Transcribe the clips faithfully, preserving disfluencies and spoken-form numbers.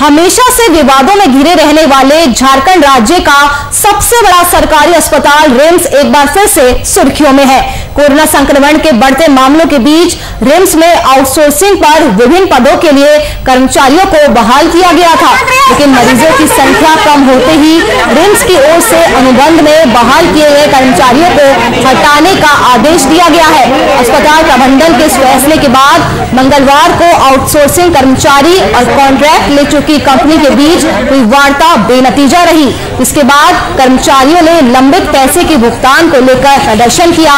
हमेशा से विवादों में घिरे रहने वाले झारखंड राज्य का सबसे बड़ा सरकारी अस्पताल रिम्स एक बार फिर से सुर्खियों में है। कोरोना संक्रमण के बढ़ते मामलों के बीच रिम्स में आउटसोर्सिंग पर विभिन्न पदों के लिए कर्मचारियों को बहाल किया गया था, लेकिन मरीजों की संख्या कम होते ही रिम्स की ओर से अनुबंध में बहाल किए गए कर्मचारियों को हटाने का आदेश दिया गया है। अस्पताल प्रबंधन के इस फैसले के बाद मंगलवार को आउटसोर्सिंग कर्मचारी और कॉन्ट्रैक्ट ले चुकी कंपनी के बीच हुई वार्ता बेनतीजा रही। इसके बाद कर्मचारियों ने लंबित पैसे के भुगतान को लेकर प्रदर्शन किया।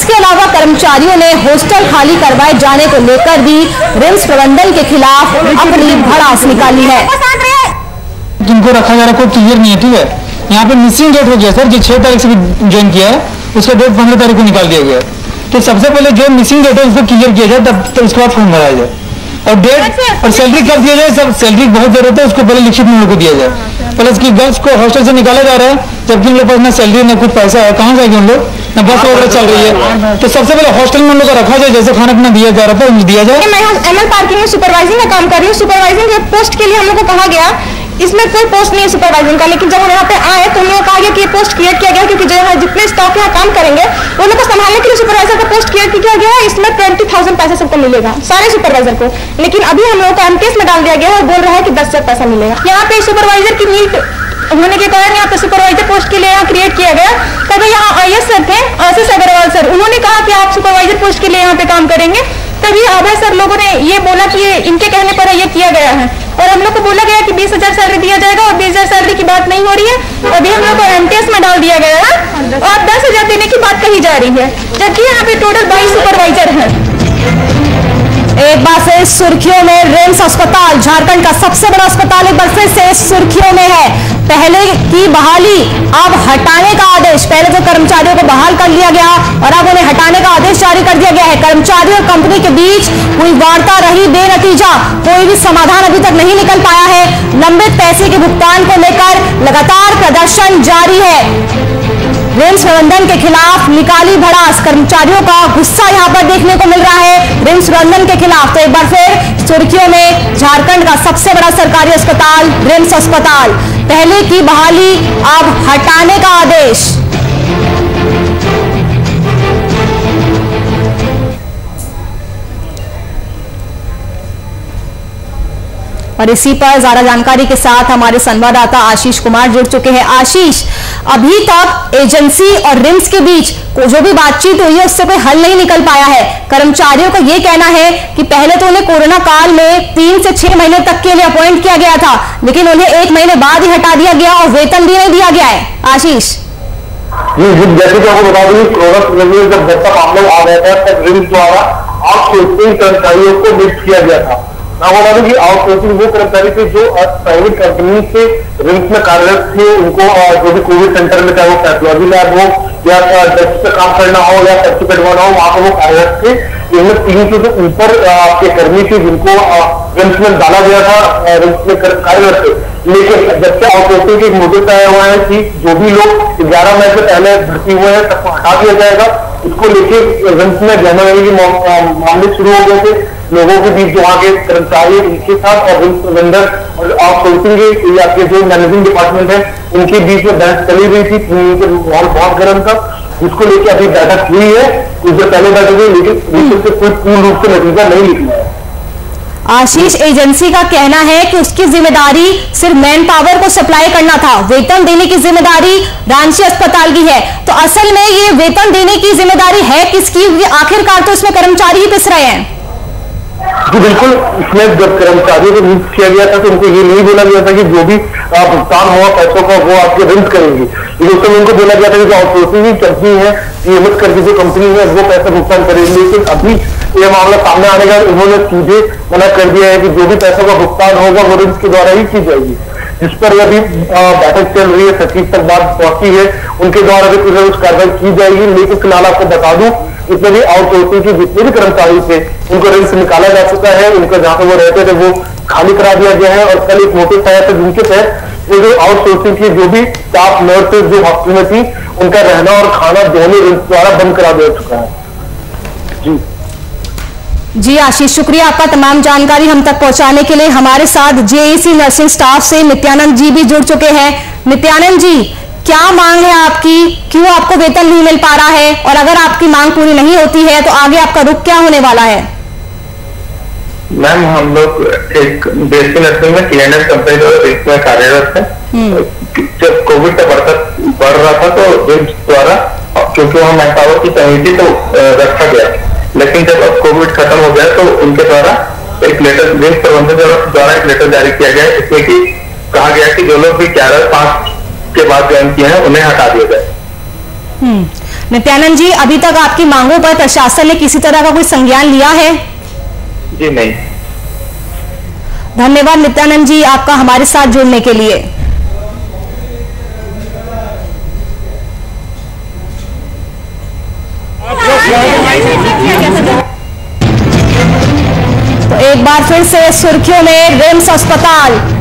इसके अलावा कर्मचारियों ने हॉस्टल खाली करवाए जाने को लेकर भी रिम्स प्रबंधन के खिलाफ अपनी भड़ास निकाली है। जिनको रखा जा रहा है कोई क्लियर नहीं है, ठीक है। यहाँ पे मिसिंग डेट हो गया सर, जो छह तारीख से भी ज्वाइन किया है उसका डेट पंद्रह तारीख को निकाल दिया गया है। तो सबसे पहले जो मिसिंग डेट है उसको क्लियर किया जाए, तब तब उसके बाद फॉर्म भराया जाए और डेट और सैलरी कब दिया जाए। सब सैलरी बहुत जरूरत है, उसको पहले लिखित में दिया जाए। प्लस की गर्ल्स को हॉस्टल से निकाला जा रहा है, जबकि उन लोग पास ना सैलरी ना कुछ पैसा है, कहाँ जाएगी उन लोग, ना बस वगैरह चल रही है। तो सबसे पहले हॉस्टल में उन लोग का रखा जाए, जैसे खाना पीना दिया जा रहा था दिया जाए। मैं एमएल पार्किंग में सुपरवाइजिंग का काम कर रही हूँ। सुपरवाइजिंग के पोस्ट के लिए हम लोग को कहा गया, इसमें कोई पोस्ट नहीं है सुपरवाइजिंग का, लेकिन जब हम यहाँ पे आए तो हमने कहा गया कि ये पोस्ट क्रिएट किया गया क्योंकि जो यहाँ जितने स्टाफ यहाँ काम करेंगे उन लोग को संभालने के लिए सुपरवाइजर का पोस्ट क्रिएट किया गया है। इसमें ट्वेंटी थाउजेंड पैसा सबको मिलेगा, सारे सुपरवाइजर को, लेकिन अभी हम लोग को एमटीएस में डाल दिया गया है और बोल रहा है कि दस हजार पैसा मिलेगा। यहाँ पे सुपरवाइजर की नीट होने के कारण यहाँ पे सुपरवाइजर पोस्ट के लिए यहाँ क्रिएट किया गया। तब यहाँ आई एस सर थे, आशीष अग्रवाल सर, उन्होंने कहा कि आप सुपरवाइजर पोस्ट के लिए यहाँ पे काम करेंगे। तभी आभा सर लोगों ने ये बोला कि इनके कहने पर ये किया गया है और हम लोग को बोला गया कि बीस हजार सैलरी दिया जाएगा और बीस हजार सैलरी की बात नहीं हो रही है। अभी हम लोग को एमटीएस में डाल दिया गया है और दस हजार देने की बात कही जा रही है, जबकि यहाँ पे टोटल बाईस सुपरवाइजर है। एक बार से सुर्खियों में रिम्स अस्पताल, झारखंड का सबसे बड़ा अस्पताल, एक बार से सुर्खियों में है। पहले की बहाली अब हटाने का आदेश, पहले तो कर्मचारियों को बहाल कर लिया गया और अब उन्हें हटाने का आदेश जारी कर दिया गया है। कर्मचारियों और कंपनी के बीच कोई वार्ता रही बेनतीजा, कोई भी समाधान अभी तक नहीं निकल पाया है। लंबित पैसे के भुगतान को लेकर लगातार प्रदर्शन जारी है। रिम्स प्रबंधन के खिलाफ निकाली भड़ास, कर्मचारियों का गुस्सा यहाँ पर देखने को मिल रहा है रिम्स प्रबंधन के खिलाफ। तो एक बार फिर सुर्खियों में झारखंड का सबसे बड़ा सरकारी अस्पताल रिम्स अस्पताल, पहले की बहाली अब हटाने का आदेश। और इसी पर ज्यादा जानकारी के साथ हमारे संवाददाता आशीष कुमार जुड़ चुके हैं। आशीष, अभी तक एजेंसी और रिम्स के बीच जो भी बातचीत हुई है उससे कोई हल नहीं निकल पाया है। कर्मचारियों का ये कहना है कि पहले तो उन्हें कोरोना काल में तीन से छह महीने तक के लिए अपॉइंट किया गया था, लेकिन उन्हें एक महीने बाद ही हटा दिया गया और वेतन भी नहीं दिया गया है। आशीष, जैसे कि आपको बता दूं, कोरोना जब बढ़ता मामला आ गया था तब रिम्स द्वारा आउटसोर्सिंग कर्मचारियों को नियुक्त किया गया था। मैं बता दूं कि आउटसोर्सिंग वो कर्मचारी थे जो प्राइवेट कंपनी से रिम्स में कार्यरत थे। उनको जो भी कोविड सेंटर में, चाहे वो पैथोलॉजी लैब हो या डेस्क पे काम करना हो या सर्टिफिकेट बनाना हो, वहां पर वो कार्यरत थे। इनमें तीन सौ से ऊपर के कर्मी थे जिनको रिम्स में डाला गया था, रिम्स में कार्यरत थे। लेकिन जब से आउटसोर्सिंग के मुद्दे तय हुआ है कि जो भी लोग ग्यारह मई से पहले भर्ती हुए हैं सबको हटा दिया जाएगा, उसको लेकर रिम्स में जनवरी के मामले शुरू हो गए थे। लोगों के बीच जो वहाँ के कर्मचारी उनके साथ और रिम्स प्रबंधन और आउटसोर्सिंग या के जो मैनेजिंग डिपार्टमेंट है उनके बीच में बहस चली गई थी। माहौल बहुत गर्म था, उसको लेकर अभी बैठक हुई है, उससे पहले बैठक हुई, लेकिन उससे कोई पूर्ण रूप से नतीजा नहीं निकला है। आशीष, एजेंसी का कहना है कि उसकी जिम्मेदारी सिर्फ मैन पावर को सप्लाई करना था, वेतन देने की जिम्मेदारी रांची अस्पताल की है। तो असल में ये वेतन देने की जिम्मेदारी है किसकी? आखिरकार तो इसमें कर्मचारी ही पिस रहे हैं। तो बिल्कुल, इसमें जब कर्मचारियों को नियुक्त किया गया था तो उनको ये नहीं बोला गया था कि जो भी भुगतान हुआ पैसों का वो आपके रिम्स करेंगे, लेकिन उस समय उनको बोला गया था कि जो आउटसोर्सिंग कंपनी है, नियमित करके जो कंपनी है वो पैसा भुगतान करेगी। लेकिन अभी यह मामला सामने आने का उन्होंने सीधे मना कर दिया है कि जो भी पैसों का भुगतान होगा वो रिम्स के द्वारा ही की जाएगी। जिस पर अभी बैठक चल रही है, सचिव तक बात पहुंची है, उनके द्वारा भी कुछ ना कुछ कार्रवाई की जाएगी। लेकिन फिलहाल आपको बता दूं, जितने भी आउटसोर्सिंग के जितने भी कर्मचारी थे उनको रिम्स निकाला जा चुका है, उनका जहां पर वो रहते थे वो खाली करा दिया गया है। और कल एक नोटिस आया था जिनके तहत जो आउटसोर्सिंग की जो भी स्टाफ नर्सेज जो हॉस्पिटल में थी उनका रहना और खाना दोनों रिम्स द्वारा बंद करा दिया चुका है। जी। जी आशीष, शुक्रिया आपका तमाम जानकारी हम तक पहुंचाने के लिए। हमारे साथ जेईसी नर्सिंग स्टाफ से नित्यानंद जी भी जुड़ चुके हैं। नित्यानंद जी, क्या मांग है आपकी, क्यों आपको वेतन नहीं मिल पा रहा है, और अगर आपकी मांग पूरी नहीं होती है तो आगे आपका रुख क्या होने वाला है? मैम, हम लोग एक जेईसी नर्सिंग में टीएनएस कंपनी में कार्यरत है। जब कोविड का बढ़ रहा था तो रिम्स द्वारा, क्योंकि वहाँ मैनपावर की कमी थी तो रखा गया, लेकिन जब अब कोविड खत्म हो गया तो उनके द्वारा एक लेटर रिम्स प्रबंधन द्वारा एक लेटर जारी किया गया, इसमें कि कहा गया कि जो लोग भी ग्यारह पांच के बाद ज्वाइन किए हैं उन्हें हटा दिया जाए। नित्यानंद जी, अभी तक आपकी मांगों पर प्रशासन ने किसी तरह का कोई संज्ञान लिया है? जी नहीं। धन्यवाद नित्यानंद जी आपका हमारे साथ जुड़ने के लिए। तो एक बार फिर से सुर्खियों में रिम्स अस्पताल।